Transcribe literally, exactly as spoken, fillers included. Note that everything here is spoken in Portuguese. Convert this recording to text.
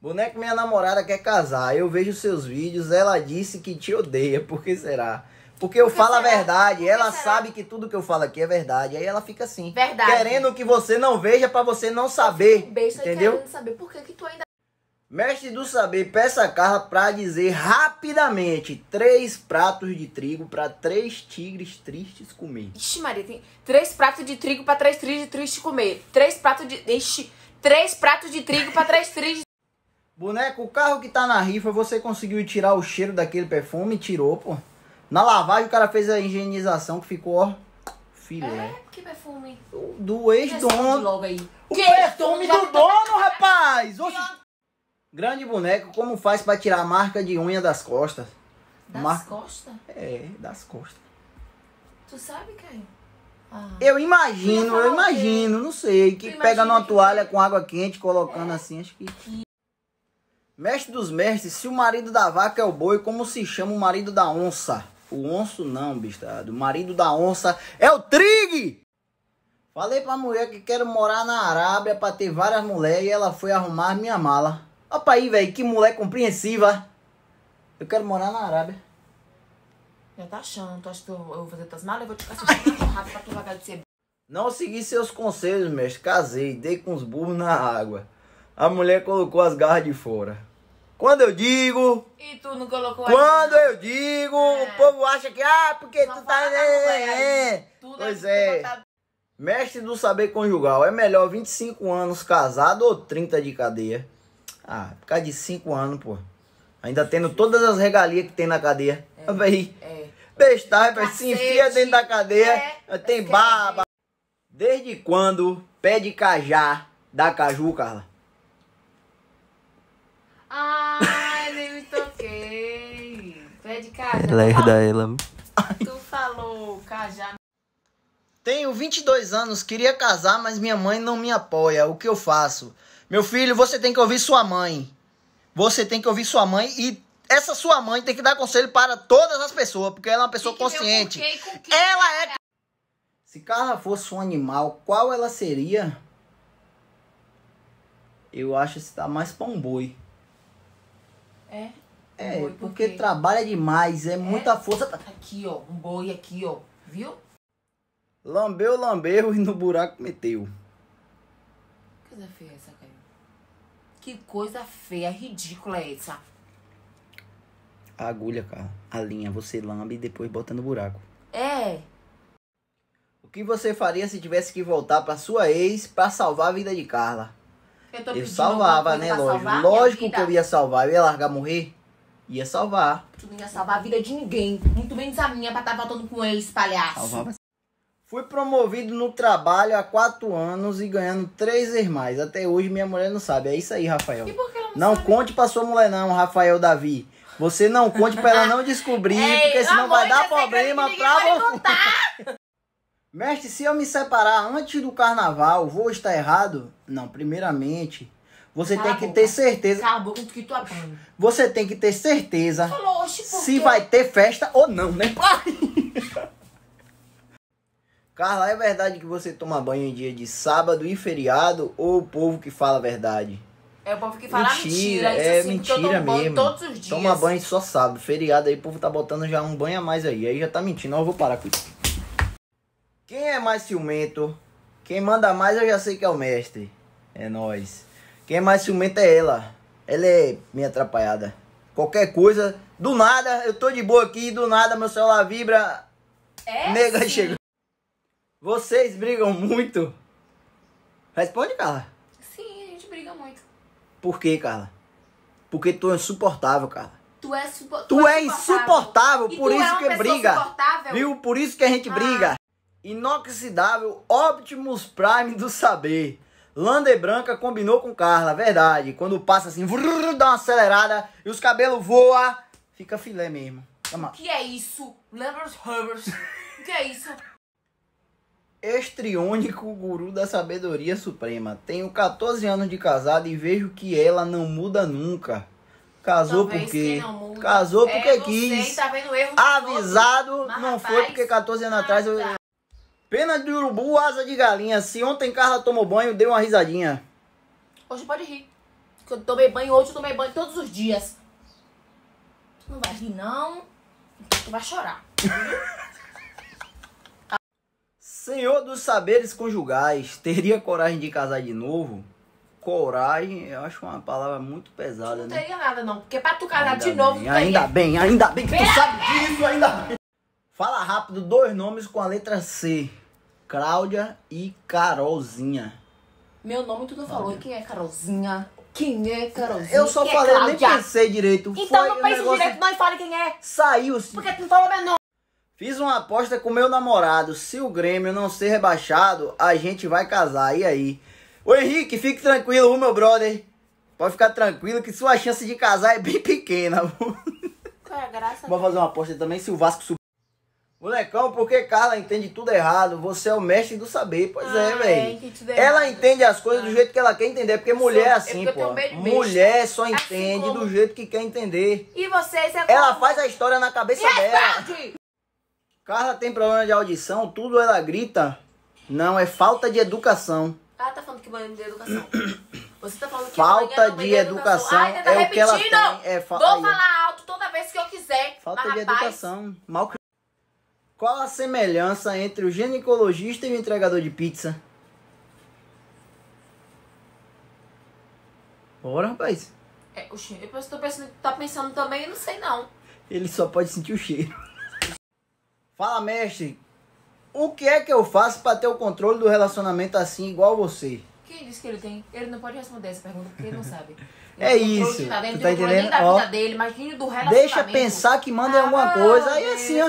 Boneco, minha namorada quer casar. Eu vejo seus vídeos, ela disse que te odeia. Por que será? Porque eu falo a verdade, ela sabe que tudo que eu falo aqui é verdade. Aí ela fica assim, verdade, querendo que você não veja pra você não saber, entendeu? Querendo saber por que que tu ainda... Mestre do Saber, peça a Carla pra dizer rapidamente três pratos de trigo pra três tigres tristes comer. Ixi, Maria, tem três pratos de trigo pra três tigres tristes comer. Três pratos de... Ixi, três pratos de trigo pra três tigres... Boneco, o carro que tá na rifa, você conseguiu tirar o cheiro daquele perfume? Tirou, pô. Na lavagem o cara fez a higienização que ficou, ó, filé. É, que perfume? Do ex-dono. O que perfume do dono, rapaz! Oxi. Grande boneco, como faz pra tirar a marca de unha das costas? Das marca... costas? É, das costas. Tu sabe, Caio? Ah. Eu imagino, eu imagino, não sei. Que pega numa que... toalha com água quente, colocando é. assim, acho que... que... Mestre dos mestres, se o marido da vaca é o boi, como se chama o marido da onça? O onço não, bistado. O marido da onça é o trigo! Falei pra mulher que quero morar na Arábia pra ter várias mulheres e ela foi arrumar minha mala. Olha pra aí, velho, que mulher compreensiva. Eu quero morar na Arábia. Já tá achando, tu acha que eu vou fazer tuas malas? Eu vou te caçar rápido pra tu vagar de ser... Não segui seus conselhos, mestre. Casei, dei com os burros na água. A mulher colocou as garras de fora. Quando eu digo... E tu não colocou aí? Quando não. eu digo, é. o povo acha que... Ah, porque Só tu tá... É, é. Tudo pois é. Botar... Mestre do Saber Conjugal, é melhor vinte e cinco anos casado ou trinta de cadeia? Ah, por causa de cinco anos, pô. Ainda tendo todas as regalias que tem na cadeia. É. Aí. É. Bestagem, é. se enfia dentro da cadeia. É. Tem barba. Desde quando pé de cajá dá caju, Carla? Ai, nem me toquei. Pé de cajá. Ela herda ela. Tu falou cajá. Tenho vinte e dois anos, queria casar, mas minha mãe não me apoia. O que eu faço? Meu filho, você tem que ouvir sua mãe. Você tem que ouvir sua mãe e essa sua mãe tem que dar conselho para todas as pessoas, porque ela é uma pessoa que que consciente. Com com ela é... Se Carla fosse um animal, qual ela seria? Eu acho que está mais pra um boi. É? É, boi, porque, porque trabalha demais, é, é muita força. Aqui, ó, um boi aqui, ó, viu? Lambeu, lambeu e no buraco meteu. Que coisa feia essa, cara. Que coisa feia, ridícula é essa. A agulha, cara, a linha, você lambe e depois bota no buraco. É. O que você faria se tivesse que voltar pra sua ex pra salvar a vida de Carla? Eu, eu salvava, né? Lógico, lógico que eu ia salvar. Eu ia largar morrer? Ia salvar. Tu não ia salvar a vida de ninguém. Muito menos a minha pra estar voltando com eles, palhaço. Salvava. Fui promovido no trabalho há quatro anos e ganhando três irmãs. Até hoje minha mulher não sabe. É isso aí, Rafael. E por que ela não, não sabe? Não conte pra sua mulher não, Rafael Davi. Você não conte pra ela não descobrir, Ei, porque senão vai dar problema pra você. Mestre, se eu me separar antes do carnaval, vou estar errado? Não, primeiramente, você Cala tem que ter certeza. Cala a boca que tu aprende. Você tem que ter certeza falou, se vai ter festa ou não, né? Carla, é verdade que você toma banho em dia de sábado e feriado ou o povo que fala a verdade? É o povo que fala mentira. mentira é assim, mentira mesmo. Todos os dias. Toma banho só sábado. Feriado aí, o povo tá botando já um banho a mais aí. Aí já tá mentindo. Ó, eu vou parar com isso. Quem é mais ciumento? Quem manda mais eu já sei que é o mestre. É nós. Quem é mais ciumento é ela. Ela é minha atrapalhada. Qualquer coisa, do nada, eu tô de boa aqui, do nada meu celular vibra. É? Nega chegou. Vocês brigam muito? Responde, Carla. Sim, a gente briga muito. Por quê, Carla? Porque tu é insuportável, Carla. Tu é, tu tu é insuportável, por isso é que briga. Viu? Por isso que a gente ah. briga. Inoxidável Optimus Prime do Saber. Lander Branca combinou com Carla, verdade. Quando passa assim, vrr, dá uma acelerada e os cabelos voam, fica filé mesmo. Toma. Que é isso? Levers Hubbers. Que é isso? Estriônico Guru da Sabedoria Suprema. Tenho quatorze anos de casado e vejo que ela não muda nunca. Casou Talvez porque casou porque é, quis. Sei, tá vendo erro Avisado, Mas, não rapaz, foi porque quatorze anos atrás eu... Pena de urubu, asa de galinha. Se ontem Carla tomou banho, deu uma risadinha. Hoje pode rir. Porque eu tomei banho hoje, eu tomei banho todos os dias. Tu não vai rir, não. Tu vai chorar. Senhor dos saberes conjugais, teria coragem de casar de novo? Coragem, eu acho uma palavra muito pesada, né? Não teria nada, não. Porque pra tu casar de novo... Ainda bem, ainda bem que tu sabe disso, ainda bem. Fala rápido dois nomes com a letra C. Cláudia e Carolzinha. Meu nome tu não falou. E quem é Carolzinha? Quem é Carolzinha? Eu só falei, eu nem pensei direito. Então não pense direito, não, e fale quem é. Saiu-se. Porque tu não falou meu nome. Fiz uma aposta com meu namorado. Se o Grêmio não ser rebaixado, a gente vai casar. E aí? Ô Henrique, fique tranquilo, meu brother. Pode ficar tranquilo que sua chance de casar é bem pequena. Cara, graça. Vou fazer uma aposta também se o Vasco subir. Bonecão, porque Carla entende tudo errado. Você é o mestre do saber. Pois ah, é, velho. É, ela entende as coisas ah. do jeito que ela quer entender. Porque mulher é assim, é pô. Mulher só entende assim como... do jeito que quer entender. E vocês é Ela como... faz a história na cabeça e dela. É Carla tem problema de audição. Tudo ela grita. Não, é falta de educação. Ela tá falando que banho de educação. Você tá falando que falta de educação. Ai, tá repetindo. O que ela tem. É fa... Vou Aí, falar alto toda vez que eu quiser. Falta mas, de rapaz... educação. Mal que... Qual a semelhança entre o ginecologista e o entregador de pizza? Bora, rapaz. É, o cheiro. Eu tô pensando, tá pensando também, não sei não. Ele só pode sentir o cheiro. Fala, mestre. O que é que eu faço pra ter o controle do relacionamento assim, igual você? Quem disse que ele tem? Ele não pode responder essa pergunta, porque ele não sabe. Ele é isso. Nada, ele não tá entendendo? Nem da vida ó, dele, mas do relacionamento. Deixa pensar que manda ah, alguma coisa. Aí assim, ó.